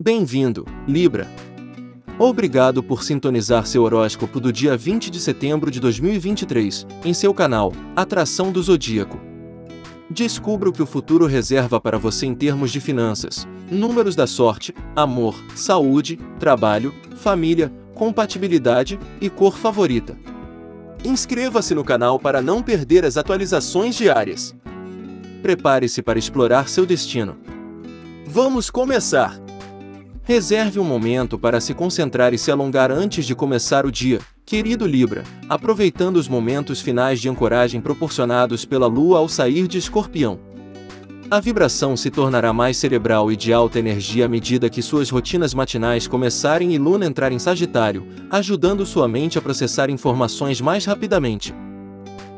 Bem-vindo, Libra! Obrigado por sintonizar seu horóscopo do dia 20 de setembro de 2023, em seu canal, Atração do Zodíaco. Descubra o que o futuro reserva para você em termos de finanças, números da sorte, amor, saúde, trabalho, família, compatibilidade e cor favorita. Inscreva-se no canal para não perder as atualizações diárias. Prepare-se para explorar seu destino. Vamos começar! Reserve um momento para se concentrar e se alongar antes de começar o dia, querido Libra, aproveitando os momentos finais de ancoragem proporcionados pela Lua ao sair de Escorpião. A vibração se tornará mais cerebral e de alta energia à medida que suas rotinas matinais começarem e Luna entrar em Sagitário, ajudando sua mente a processar informações mais rapidamente.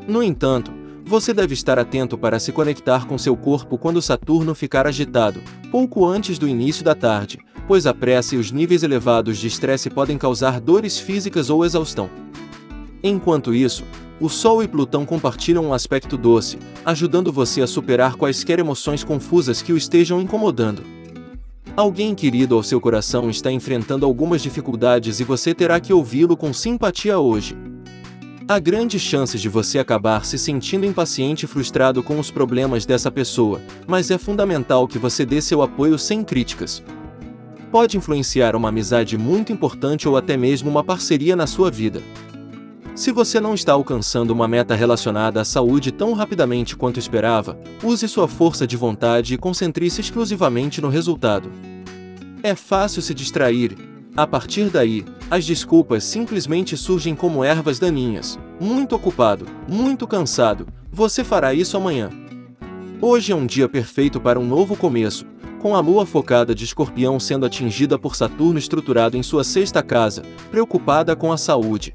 No entanto, você deve estar atento para se conectar com seu corpo quando Saturno ficar agitado, pouco antes do início da tarde, pois a pressa e os níveis elevados de estresse podem causar dores físicas ou exaustão. Enquanto isso, o Sol e Plutão compartilham um aspecto doce, ajudando você a superar quaisquer emoções confusas que o estejam incomodando. Alguém querido ao seu coração está enfrentando algumas dificuldades e você terá que ouvi-lo com simpatia hoje. Há grandes chances de você acabar se sentindo impaciente e frustrado com os problemas dessa pessoa, mas é fundamental que você dê seu apoio sem críticas. Pode influenciar uma amizade muito importante ou até mesmo uma parceria na sua vida. Se você não está alcançando uma meta relacionada à saúde tão rapidamente quanto esperava, use sua força de vontade e concentre-se exclusivamente no resultado. É fácil se distrair. A partir daí, as desculpas simplesmente surgem como ervas daninhas. Muito ocupado, muito cansado, você fará isso amanhã. Hoje é um dia perfeito para um novo começo, com a Lua focada de Escorpião sendo atingida por Saturno estruturado em sua sexta casa, preocupada com a saúde.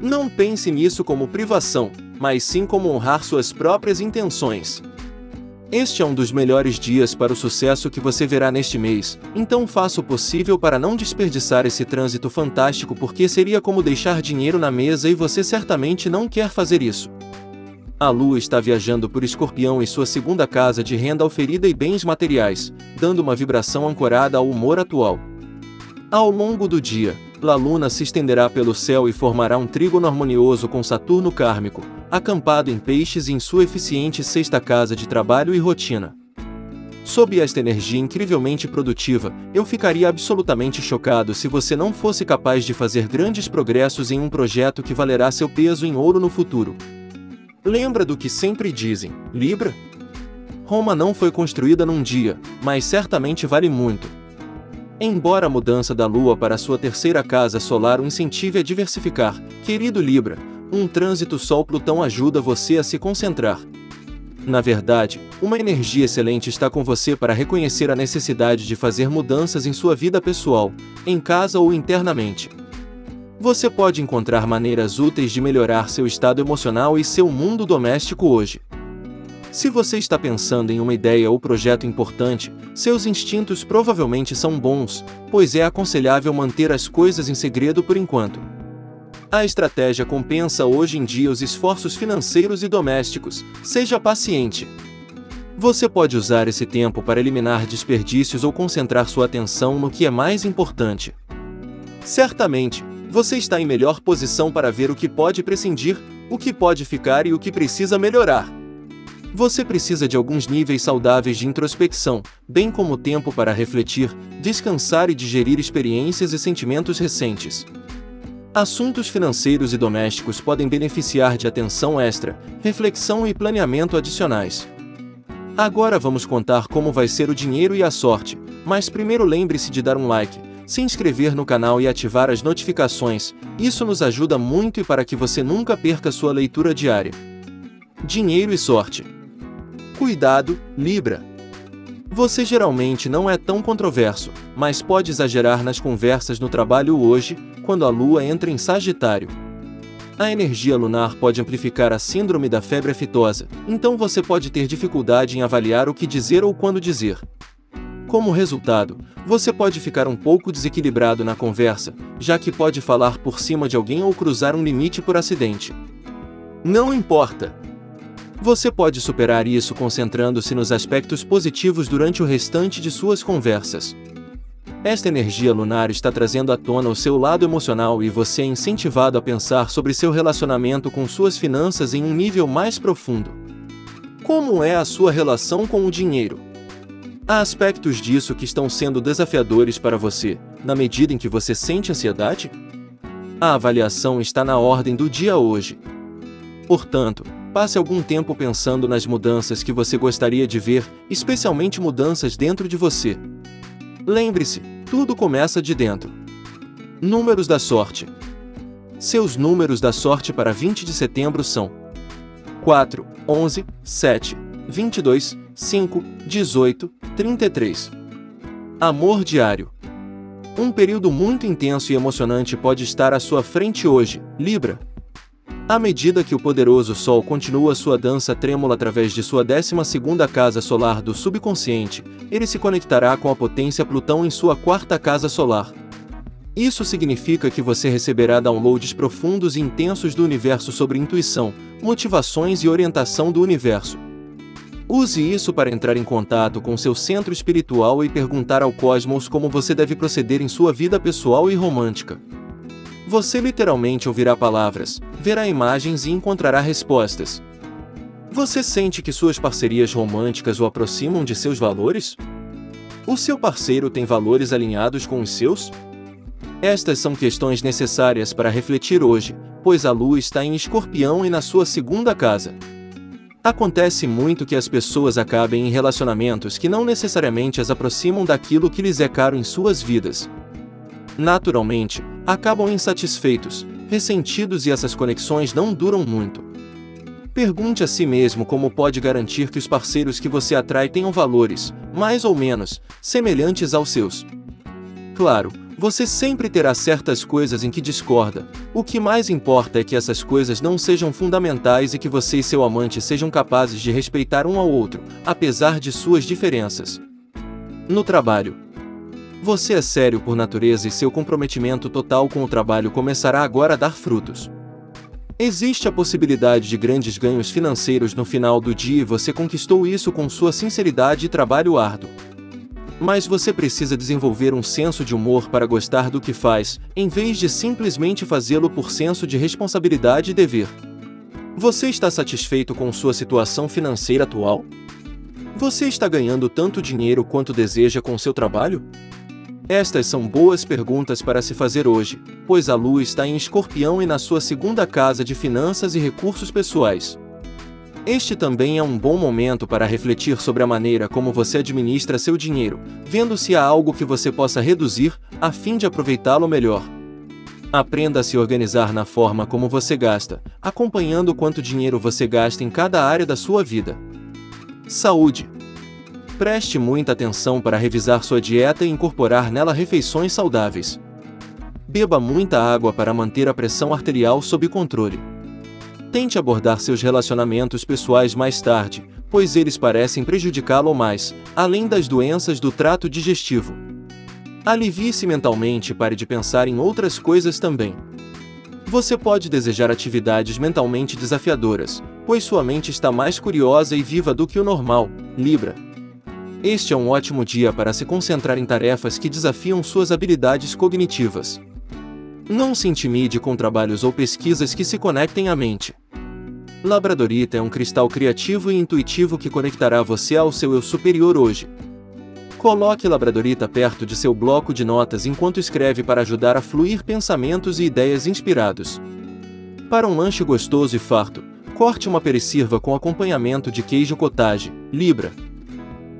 Não pense nisso como privação, mas sim como honrar suas próprias intenções. Este é um dos melhores dias para o sucesso que você verá neste mês, então faça o possível para não desperdiçar esse trânsito fantástico porque seria como deixar dinheiro na mesa e você certamente não quer fazer isso. A Lua está viajando por Escorpião e sua segunda casa de renda oferida e bens materiais, dando uma vibração ancorada ao humor atual. Ao longo do dia, a Luna se estenderá pelo céu e formará um trígono harmonioso com Saturno kármico, acampado em Peixes e em sua eficiente sexta casa de trabalho e rotina. Sob esta energia incrivelmente produtiva, eu ficaria absolutamente chocado se você não fosse capaz de fazer grandes progressos em um projeto que valerá seu peso em ouro no futuro. Lembra do que sempre dizem, Libra? Roma não foi construída num dia, mas certamente vale muito. Embora a mudança da Lua para sua terceira casa solar o incentive a diversificar, querido Libra, um trânsito Sol-Plutão ajuda você a se concentrar. Na verdade, uma energia excelente está com você para reconhecer a necessidade de fazer mudanças em sua vida pessoal, em casa ou internamente. Você pode encontrar maneiras úteis de melhorar seu estado emocional e seu mundo doméstico hoje. Se você está pensando em uma ideia ou projeto importante, seus instintos provavelmente são bons, pois é aconselhável manter as coisas em segredo por enquanto. A estratégia compensa hoje em dia os esforços financeiros e domésticos, seja paciente. Você pode usar esse tempo para eliminar desperdícios ou concentrar sua atenção no que é mais importante. Certamente, você está em melhor posição para ver o que pode prescindir, o que pode ficar e o que precisa melhorar. Você precisa de alguns níveis saudáveis de introspecção, bem como tempo para refletir, descansar e digerir experiências e sentimentos recentes. Assuntos financeiros e domésticos podem beneficiar de atenção extra, reflexão e planeamento adicionais. Agora vamos contar como vai ser o dinheiro e a sorte, mas primeiro lembre-se de dar um like, se inscrever no canal e ativar as notificações, isso nos ajuda muito e para que você nunca perca sua leitura diária. Dinheiro e sorte. Cuidado, Libra! Você geralmente não é tão controverso, mas pode exagerar nas conversas no trabalho hoje, quando a Lua entra em Sagitário. A energia lunar pode amplificar a síndrome da febre aftosa, então você pode ter dificuldade em avaliar o que dizer ou quando dizer. Como resultado, você pode ficar um pouco desequilibrado na conversa, já que pode falar por cima de alguém ou cruzar um limite por acidente. Não importa! Você pode superar isso concentrando-se nos aspectos positivos durante o restante de suas conversas. Esta energia lunar está trazendo à tona o seu lado emocional e você é incentivado a pensar sobre seu relacionamento com suas finanças em um nível mais profundo. Como é a sua relação com o dinheiro? Há aspectos disso que estão sendo desafiadores para você, na medida em que você sente ansiedade? A avaliação está na ordem do dia hoje. Portanto, passe algum tempo pensando nas mudanças que você gostaria de ver, especialmente mudanças dentro de você. Lembre-se, tudo começa de dentro. Números da sorte. Seus números da sorte para 20 de setembro são 4, 11, 7, 22, 5, 18, 33. Amor diário. Um período muito intenso e emocionante pode estar à sua frente hoje, Libra. À medida que o poderoso Sol continua sua dança trêmula através de sua 12ª casa solar do subconsciente, ele se conectará com a potência Plutão em sua 4ª casa solar. Isso significa que você receberá downloads profundos e intensos do universo sobre intuição, motivações e orientação do universo. Use isso para entrar em contato com seu centro espiritual e perguntar ao cosmos como você deve proceder em sua vida pessoal e romântica. Você literalmente ouvirá palavras, verá imagens e encontrará respostas. Você sente que suas parcerias românticas o aproximam de seus valores? O seu parceiro tem valores alinhados com os seus? Estas são questões necessárias para refletir hoje, pois a Lua está em Escorpião e na sua 2ª casa. Acontece muito que as pessoas acabem em relacionamentos que não necessariamente as aproximam daquilo que lhes é caro em suas vidas. Naturalmente, acabam insatisfeitos, ressentidos e essas conexões não duram muito. Pergunte a si mesmo como pode garantir que os parceiros que você atrai tenham valores, mais ou menos, semelhantes aos seus. Claro, você sempre terá certas coisas em que discorda. O que mais importa é que essas coisas não sejam fundamentais e que você e seu amante sejam capazes de respeitar um ao outro, apesar de suas diferenças. No trabalho. Você é sério por natureza e seu comprometimento total com o trabalho começará agora a dar frutos. Existe a possibilidade de grandes ganhos financeiros no final do dia e você conquistou isso com sua sinceridade e trabalho árduo. Mas você precisa desenvolver um senso de humor para gostar do que faz, em vez de simplesmente fazê-lo por senso de responsabilidade e dever. Você está satisfeito com sua situação financeira atual? Você está ganhando tanto dinheiro quanto deseja com seu trabalho? Estas são boas perguntas para se fazer hoje, pois a Lua está em Escorpião e na sua 2ª casa de finanças e recursos pessoais. Este também é um bom momento para refletir sobre a maneira como você administra seu dinheiro, vendo se há algo que você possa reduzir, a fim de aproveitá-lo melhor. Aprenda a se organizar na forma como você gasta, acompanhando quanto dinheiro você gasta em cada área da sua vida. Saúde. Preste muita atenção para revisar sua dieta e incorporar nela refeições saudáveis. Beba muita água para manter a pressão arterial sob controle. Tente abordar seus relacionamentos pessoais mais tarde, pois eles parecem prejudicá-lo mais, além das doenças do trato digestivo. Alivie-se mentalmente e pare de pensar em outras coisas também. Você pode desejar atividades mentalmente desafiadoras, pois sua mente está mais curiosa e viva do que o normal, Libra. Este é um ótimo dia para se concentrar em tarefas que desafiam suas habilidades cognitivas. Não se intimide com trabalhos ou pesquisas que se conectem à mente. Labradorita é um cristal criativo e intuitivo que conectará você ao seu eu superior hoje. Coloque Labradorita perto de seu bloco de notas enquanto escreve para ajudar a fluir pensamentos e ideias inspirados. Para um lanche gostoso e farto, corte uma pericirva com acompanhamento de queijo cottage, Libra.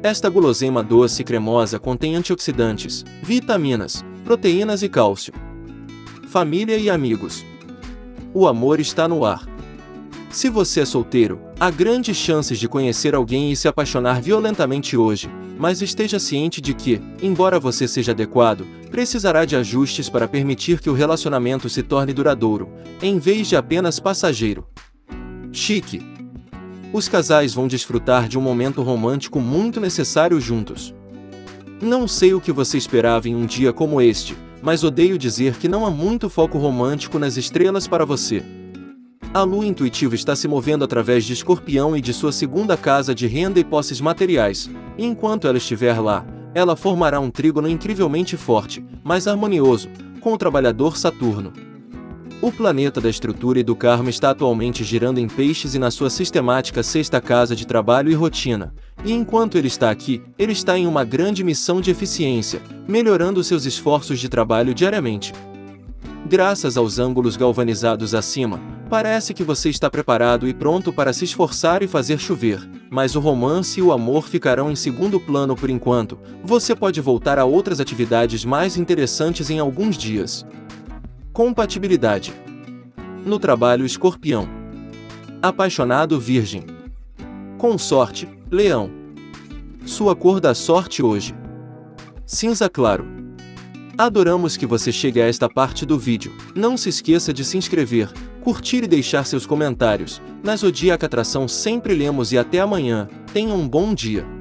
Esta guloseima doce e cremosa contém antioxidantes, vitaminas, proteínas e cálcio. Família e amigos. O amor está no ar. Se você é solteiro, há grandes chances de conhecer alguém e se apaixonar violentamente hoje, mas esteja ciente de que, embora você seja adequado, precisará de ajustes para permitir que o relacionamento se torne duradouro, em vez de apenas passageiro. Chique. Os casais vão desfrutar de um momento romântico muito necessário juntos. Não sei o que você esperava em um dia como este, mas odeio dizer que não há muito foco romântico nas estrelas para você. A Lua intuitiva está se movendo através de Escorpião e de sua 2ª casa de renda e posses materiais, e enquanto ela estiver lá, ela formará um trígono incrivelmente forte, mas harmonioso, com o trabalhador Saturno. O planeta da estrutura e do karma está atualmente girando em peixes e na sua sistemática sexta casa de trabalho e rotina, e enquanto ele está aqui, ele está em uma grande missão de eficiência, melhorando seus esforços de trabalho diariamente. Graças aos ângulos galvanizados acima, parece que você está preparado e pronto para se esforçar e fazer chover, mas o romance e o amor ficarão em segundo plano por enquanto. Você pode voltar a outras atividades mais interessantes em alguns dias. Compatibilidade. No trabalho, Escorpião. Apaixonado, Virgem. Consorte, Leão. Sua cor da sorte hoje: cinza claro. Adoramos que você chegue a esta parte do vídeo. Não se esqueça de se inscrever, curtir e deixar seus comentários. Na Zodíaca Atração sempre lemos e até amanhã. Tenha um bom dia.